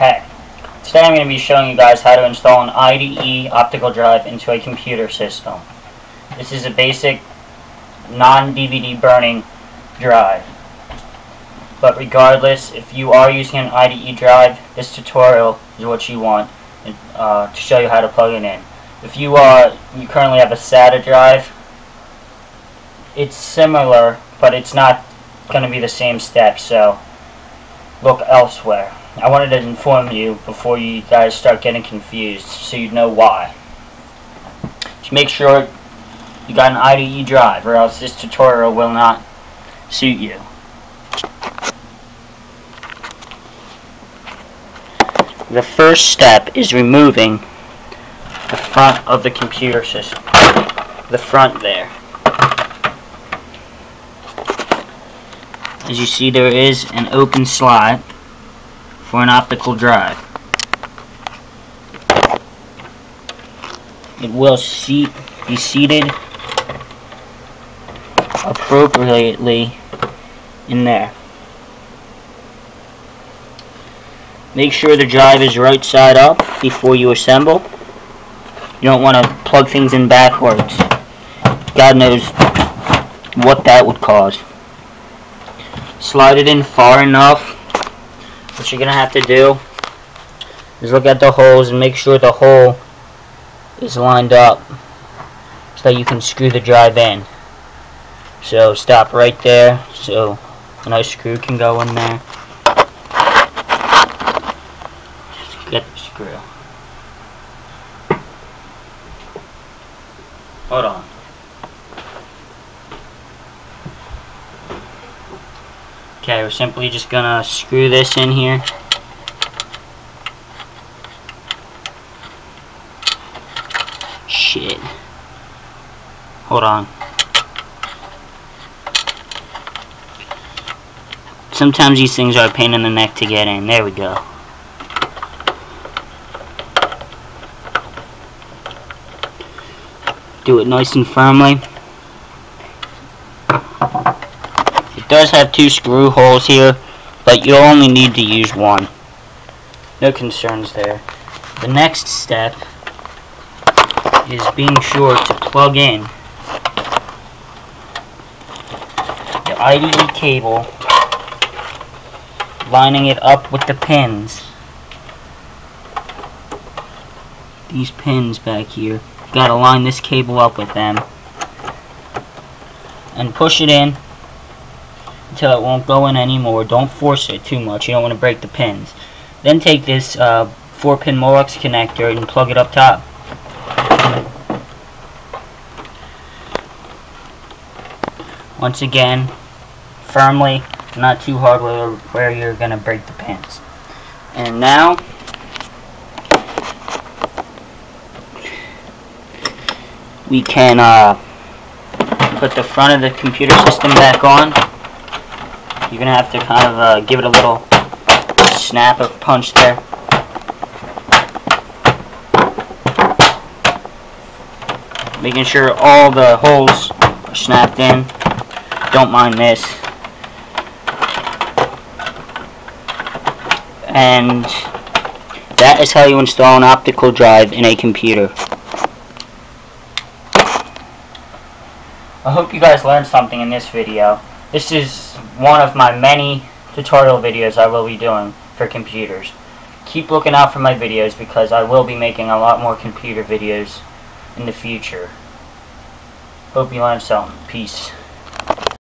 Hey, today I'm going to be showing you guys how to install an IDE optical drive into a computer system. This is a basic non-DVD burning drive. But regardless, if you are using an IDE drive, this tutorial is what you want to show you how to plug it in. If you currently have a SATA drive, it's similar, but it's not going to be the same step, so look elsewhere. I wanted to inform you before you guys start getting confused, so you know why. Just make sure you got an IDE drive, or else this tutorial will not suit you. The first step is removing the front of the computer system. The front there. As you see, there is an open slot for an optical drive. It will be seated appropriately in there. Make sure the drive is right side up before you assemble. You don't want to plug things in backwards. God knows what that would cause. Slide it in far enough. What you're going to have to do is look at the holes and make sure the hole is lined up so that you can screw the drive in. So stop right there so a nice screw can go in there. Just get the screw. Hold on. Okay, we're simply just gonna screw this in here. Shit. Hold on. Sometimes these things are a pain in the neck to get in. There we go. Do it nice and firmly. It does have two screw holes here, but you'll only need to use one. No concerns there. The next step is being sure to plug in the IDE cable, lining it up with the pins. These pins back here. You've got to line this cable up with them and push it in until it won't go in anymore. Don't force it too much. You don't want to break the pins. Then take this 4-pin MOLUX connector and plug it up top. Once again, firmly, not too hard where you're going to break the pins. And now, we can put the front of the computer system back on. You're going to have to kind of give it a little snap or punch there. Making sure all the holes are snapped in. Don't mind this. And that is how you install an optical drive in a computer. I hope you guys learned something in this video. This is one of my many tutorial videos I will be doing for computers. Keep looking out for my videos because I will be making a lot more computer videos in the future. Hope you learned something. Peace.